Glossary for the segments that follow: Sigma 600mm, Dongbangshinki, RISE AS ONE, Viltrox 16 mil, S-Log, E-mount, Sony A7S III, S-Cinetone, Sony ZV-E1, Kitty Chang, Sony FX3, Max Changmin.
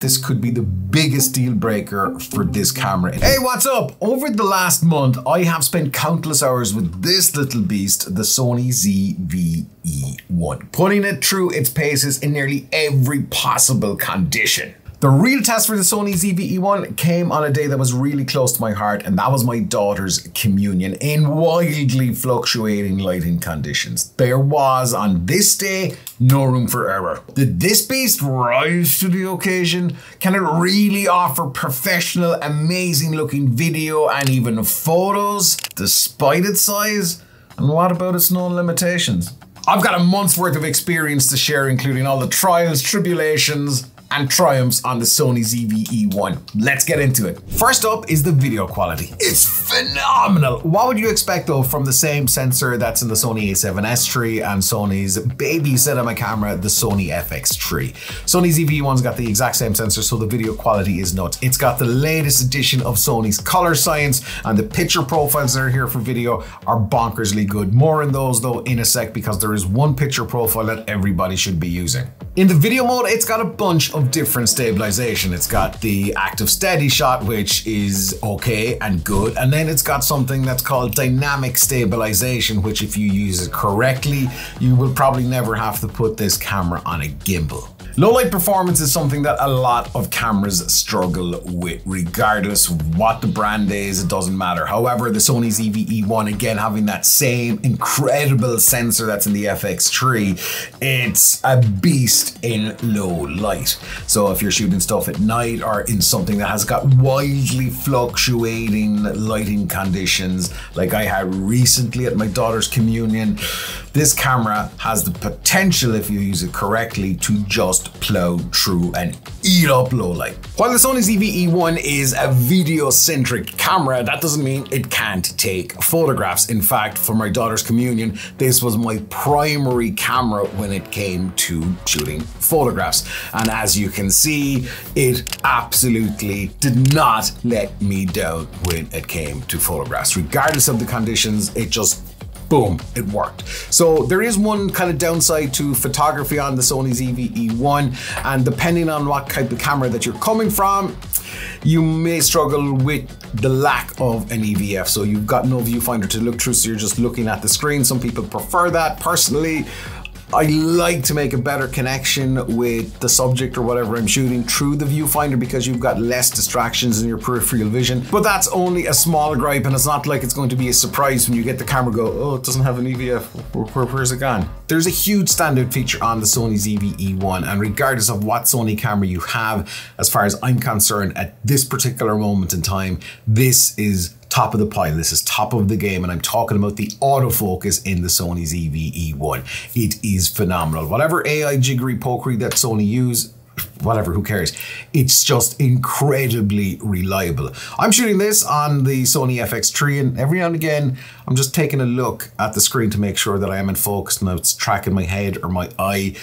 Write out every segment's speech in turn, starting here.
This could be the biggest deal breaker for this camera. Hey, what's up? Over the last month, I have spent countless hours with this little beast, the Sony ZV-E1, putting it through its paces in nearly every possible condition. The real test for the Sony ZV-E1 came on a day that was really close to my heart, and that was my daughter's communion in wildly fluctuating lighting conditions. There was, on this day, no room for error. Did this beast rise to the occasion? Can it really offer professional, amazing looking video and even photos, despite its size? And what about its known limitations? I've got a month's worth of experience to share, including all the trials, tribulations, and triumphs on the Sony ZV-E1. Let's get into it. First up is the video quality. It's phenomenal. What would you expect though from the same sensor that's in the Sony A7S III and Sony's baby cinema camera, the Sony FX3? Sony ZV-E1's got the exact same sensor, so the video quality is nuts. It's got the latest edition of Sony's color science, and the picture profiles that are here for video are bonkersly good. More on those though in a sec, because there is one picture profile that everybody should be using. In the video mode, it's got a bunch of different stabilization. It's got the active steady shot, which is okay and good. And then it's got something that's called dynamic stabilization, which if you use it correctly, you will probably never have to put this camera on a gimbal. Low light performance is something that a lot of cameras struggle with, regardless of what the brand is, it doesn't matter. However, the Sony ZV-E1, again, having that same incredible sensor that's in the FX3, it's a beast in low light. So if you're shooting stuff at night or in something that has got wildly fluctuating lighting conditions, like I had recently at my daughter's communion, this camera has the potential, if you use it correctly, to just plow through and eat up low light. While the Sony ZV-E1 is a video-centric camera, that doesn't mean it can't take photographs. In fact, for my daughter's communion, this was my primary camera when it came to shooting photographs. And as you can see, it absolutely did not let me down when it came to photographs. Regardless of the conditions, it just boom, it worked. So there is one kind of downside to photography on the Sony ZV-E1, and depending on what type of camera that you're coming from, you may struggle with the lack of an EVF. So you've got no viewfinder to look through, so you're just looking at the screen. Some people prefer that. Personally, I like to make a better connection with the subject or whatever I'm shooting through the viewfinder, because you've got less distractions in your peripheral vision. But that's only a small gripe, and it's not like it's going to be a surprise when you get the camera go, oh, it doesn't have an EVF, where's it gone? There's a huge standout feature on the Sony ZV-E1, and regardless of what Sony camera you have, as far as I'm concerned, at this particular moment in time, this is top of the pile. This is top of the game, and I'm talking about the autofocus in the Sony ZV-E1. It is phenomenal. Whatever AI jiggery pokery that Sony use, whatever, who cares? It's just incredibly reliable. I'm shooting this on the Sony FX3, and every now and again, I'm just taking a look at the screen to make sure that I am in focus and it's tracking my head or my eye.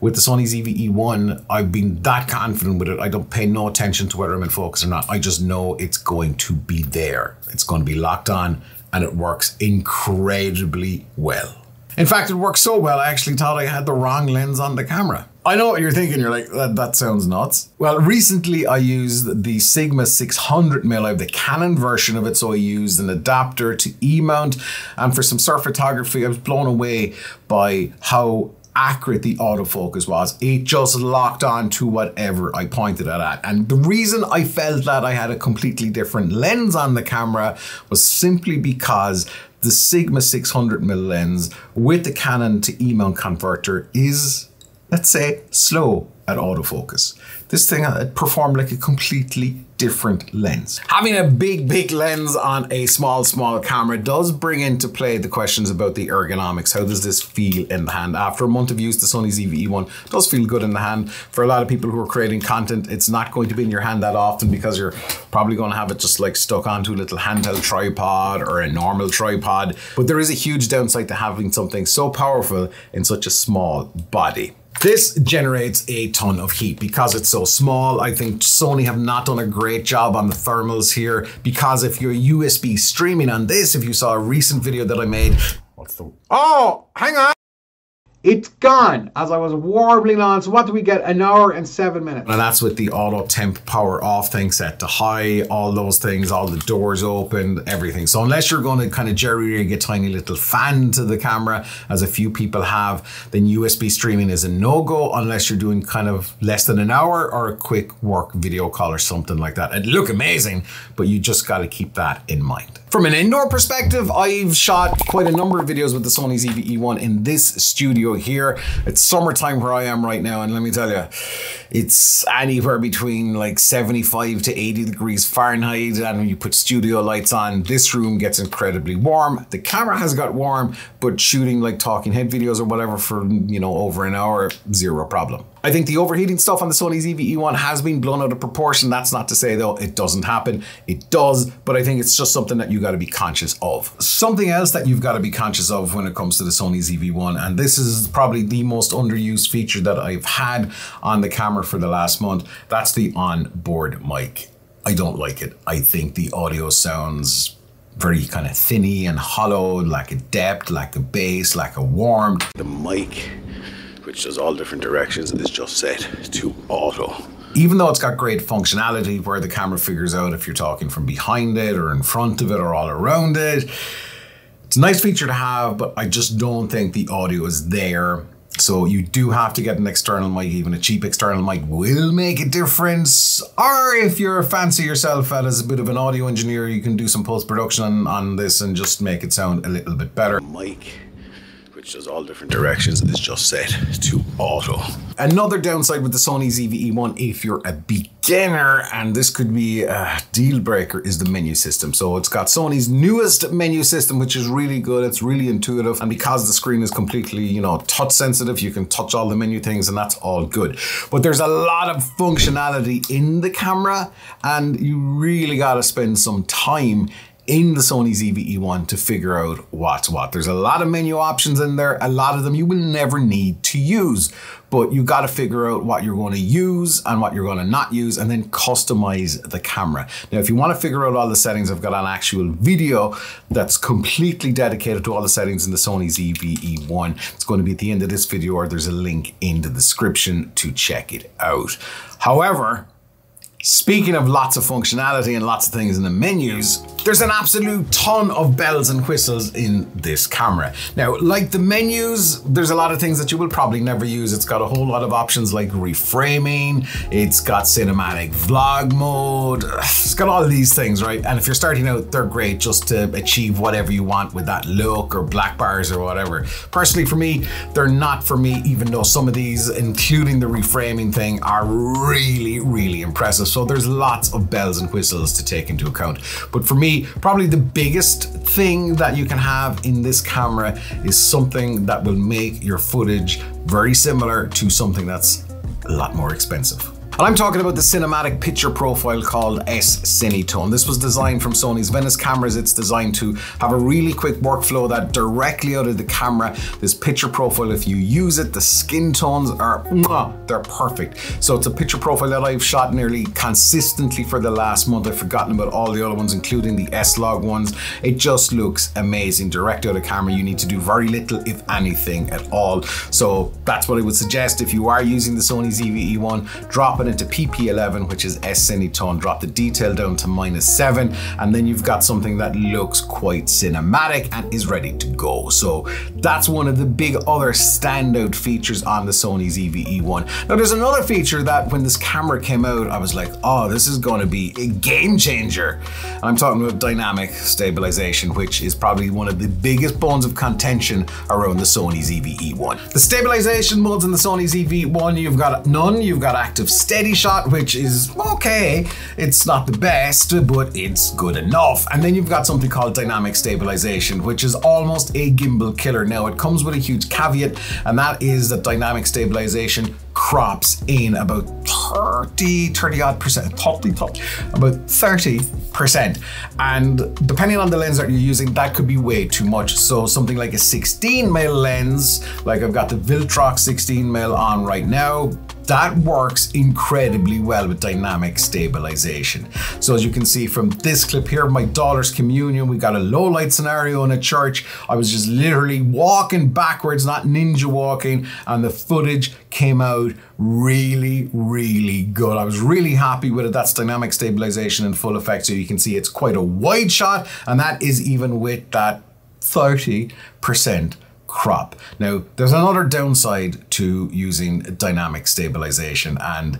With the Sony ZV-E1, I've been that confident with it. I don't pay no attention to whether I'm in focus or not. I just know it's going to be there. It's going to be locked on, and it works incredibly well. In fact, it works so well, I actually thought I had the wrong lens on the camera. I know what you're thinking, you're like, that sounds nuts. Well, recently I used the Sigma 600mm, I have the Canon version of it, so I used an adapter to E-mount, and for some surf photography, I was blown away by how accurate the autofocus was. It just locked on to whatever I pointed it at. And the reason I felt that I had a completely different lens on the camera was simply because the Sigma 600mm lens with the Canon to E-mount converter is, let's say, slow at autofocus. This thing performed like a completely different lens. Having a big lens on a small camera does bring into play the questions about the ergonomics. How does this feel in the hand? After a month of use, the Sony ZV-E1 does feel good in the hand. For a lot of people who are creating content, it's not going to be in your hand that often, because you're probably going to have it just like stuck onto a little handheld tripod or a normal tripod. But there is a huge downside to having something so powerful in such a small body. This generates a ton of heat because it's so small. I think Sony have not done a great job on the thermals here, because if you're USB streaming on this, if you saw a recent video that I made, oh, hang on. It's gone, as I was warbling on. So what do we get? An hour and 7 minutes. And that's with the auto temp power off thing set to high, all those things, all the doors open, everything. So unless you're going to kind of jerry-rig a tiny little fan to the camera, as a few people have, then USB streaming is a no-go unless you're doing kind of less than an hour or a quick work video call or something like that. It'd look amazing, but you just got to keep that in mind. From an indoor perspective, I've shot quite a number of videos with the Sony ZV-E1 in this studio here. It's summertime where I am right now, and let me tell you, it's anywhere between like 75 to 80 degrees Fahrenheit, and when you put studio lights on, this room gets incredibly warm. The camera has got warm, but shooting like talking head videos or whatever for, you know, over an hour, zero problem. I think the overheating stuff on the Sony ZV-E1 has been blown out of proportion. That's not to say though it doesn't happen. It does, but I think it's just something that you got to be conscious of. Something else that you've got to be conscious of when it comes to the Sony ZV-E1, and this is probably the most underused feature that I've had on the camera for the last month, that's the onboard mic. I don't like it. I think the audio sounds very kind of thinny and hollow, lack of depth, lack of bass, lack of warmth. The mic, which does all different directions, is just set to auto. Even though it's got great functionality where the camera figures out if you're talking from behind it or in front of it or all around it, it's a nice feature to have, but I just don't think the audio is there. So you do have to get an external mic. Even a cheap external mic will make a difference. Or if you're fancy yourself as a bit of an audio engineer, you can do some post-production on this and just make it sound a little bit better. Mic, which does all different directions, is just set to auto. Another downside with the Sony ZV-E1, if you're a beginner, and this could be a deal breaker, is the menu system. So it's got Sony's newest menu system, which is really good. It's really intuitive. And because the screen is completely, you know, touch sensitive, you can touch all the menu things and that's all good. But there's a lot of functionality in the camera, and you really gotta spend some time in the Sony ZV-E1 to figure out what's what. There's a lot of menu options in there. A lot of them you will never need to use, but you got to figure out what you're going to use and what you're going to not use, and then customize the camera. Now, if you want to figure out all the settings, I've got an actual video that's completely dedicated to all the settings in the Sony ZV-E1. It's going to be at the end of this video, or there's a link in the description to check it out. However, speaking of lots of functionality and lots of things in the menus, there's an absolute ton of bells and whistles in this camera. Now, like the menus, there's a lot of things that you will probably never use. It's got a whole lot of options like reframing, it's got cinematic vlog mode, it's got all these things, right? And if you're starting out, they're great just to achieve whatever you want with that look or black bars or whatever. Personally, for me, they're not for me, even though some of these, including the reframing thing, are really, really impressive. So there's lots of bells and whistles to take into account. But for me, probably the biggest thing that you can have in this camera is something that will make your footage very similar to something that's a lot more expensive. And I'm talking about the cinematic picture profile called S-Cinetone. This was designed from Sony's Venice cameras. It's designed to have a really quick workflow that directly out of the camera, this picture profile, if you use it, the skin tones are, they're perfect. So it's a picture profile that I've shot nearly consistently for the last month. I've forgotten about all the other ones, including the S-Log ones. It just looks amazing. Direct out of camera, you need to do very little, if anything at all. So that's what I would suggest. If you are using the Sony ZV-E1, drop it into PP11, which is S-Cinetone, drop the detail down to -7, and then you've got something that looks quite cinematic and is ready to go. So that's one of the big other standout features on the Sony ZV-E1. Now there's another feature that when this camera came out, I was like, oh, this is going to be a game changer. And I'm talking about dynamic stabilization, which is probably one of the biggest bones of contention around the Sony ZV-E1. The stabilization modes in the Sony ZV-E1, you've got none, you've got active steady shot, which is okay. It's not the best, but it's good enough. And then you've got something called dynamic stabilization, which is almost a gimbal killer. Now it comes with a huge caveat, and that is that dynamic stabilization crops in about 30%. And depending on the lens that you're using, that could be way too much. So something like a 16 mil lens, like I've got the Viltrox 16 mil on right now, That works incredibly well with dynamic stabilization. So as you can see from this clip here, my daughter's communion, we got a low light scenario in a church. I was just literally walking backwards, not ninja walking, and the footage came out really good. I was really happy with it. That's dynamic stabilization in full effect. So you can see it's quite a wide shot, and that is even with that 30% crop. Now, there's another downside to using dynamic stabilization, and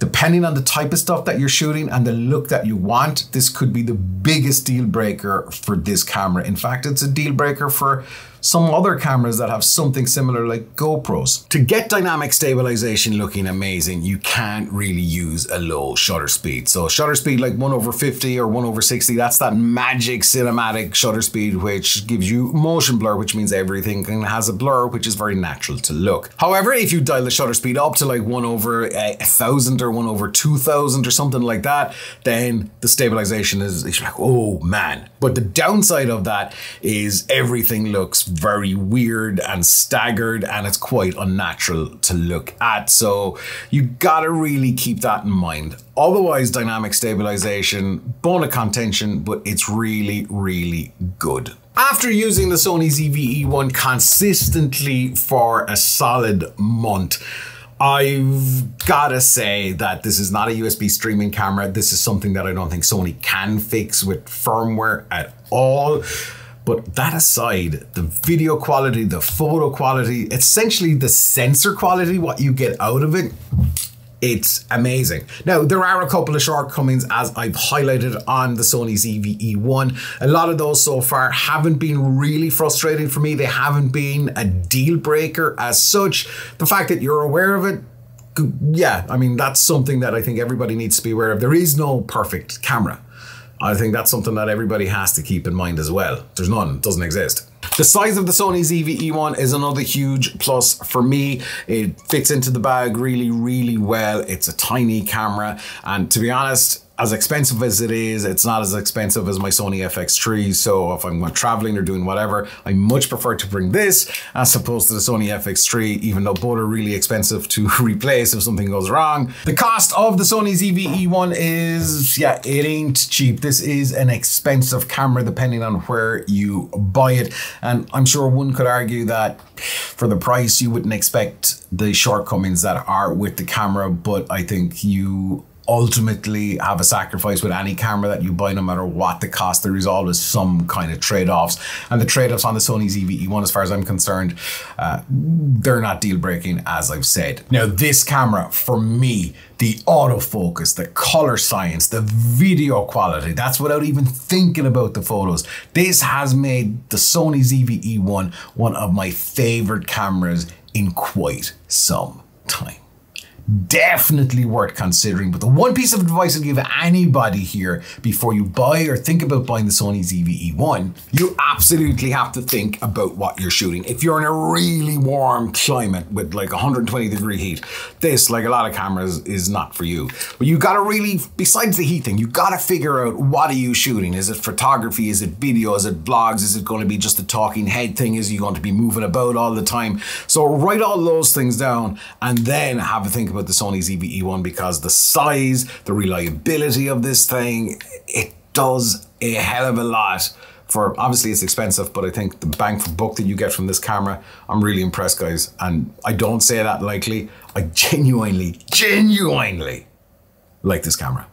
depending on the type of stuff that you're shooting and the look that you want, this could be the biggest deal breaker for this camera. In fact, it's a deal breaker for some other cameras that have something similar like GoPros. To get dynamic stabilization looking amazing, you can't really use a low shutter speed. So shutter speed like 1/50 or 1/60, that's that magic cinematic shutter speed, which gives you motion blur, which means everything has a blur, which is very natural to look. However, if you dial the shutter speed up to like 1/1000 or 1/2000 or something like that, then the stabilization is like, oh man. But the downside of that is everything looks very weird and staggered, and it's quite unnatural to look at. So you gotta really keep that in mind. Otherwise, dynamic stabilization, bone of contention, but it's really good. After using the Sony ZV-E1 consistently for a solid month, I've gotta say that this is not a USB streaming camera. This is something that I don't think Sony can fix with firmware at all. But that aside, the video quality, the photo quality, essentially the sensor quality, what you get out of it, it's amazing. Now, there are a couple of shortcomings as I've highlighted on the Sony ZV-E1. A lot of those so far haven't been really frustrating for me. They haven't been a deal breaker as such. The fact that you're aware of it, yeah, I mean, that's something that I think everybody needs to be aware of. There is no perfect camera. I think that's something that everybody has to keep in mind as well. There's none, it doesn't exist. The size of the Sony ZV-E1 is another huge plus for me. It fits into the bag really well. It's a tiny camera, and to be honest, as expensive as it is, it's not as expensive as my Sony FX3. So if I'm traveling or doing whatever, I much prefer to bring this as opposed to the Sony FX3, even though both are really expensive to replace if something goes wrong. The cost of the Sony ZV-E1 is, yeah, it ain't cheap. This is an expensive camera depending on where you buy it. And I'm sure one could argue that for the price, you wouldn't expect the shortcomings that are with the camera, but I think you ultimately have a sacrifice with any camera that you buy, no matter what the cost. There is always some kind of trade-offs, and the trade-offs on the Sony ZV-E1, as far as I'm concerned, they're not deal-breaking, as I've said. Now, this camera, for me, the autofocus, the color science, the video quality, that's without even thinking about the photos. This has made the Sony ZV-E1 one of my favorite cameras in quite some time. Definitely worth considering, but the one piece of advice I'd give anybody here before you buy or think about buying the Sony ZV-E1, you absolutely have to think about what you're shooting. If you're in a really warm climate with like 120-degree heat, this, like a lot of cameras, is not for you. But you gotta really, besides the heat thing, you gotta figure out, what are you shooting? Is it photography? Is it video? Is it vlogs? Is it gonna be just a talking head thing? Is you going to be moving about all the time? So write all those things down and then have a think about the Sony ZV-E1, because the size, the reliability of this thing, it does a hell of a lot. For obviously it's expensive, but I think the bang for buck that you get from this camera, I'm really impressed, guys. And I don't say that lightly. I genuinely like this camera.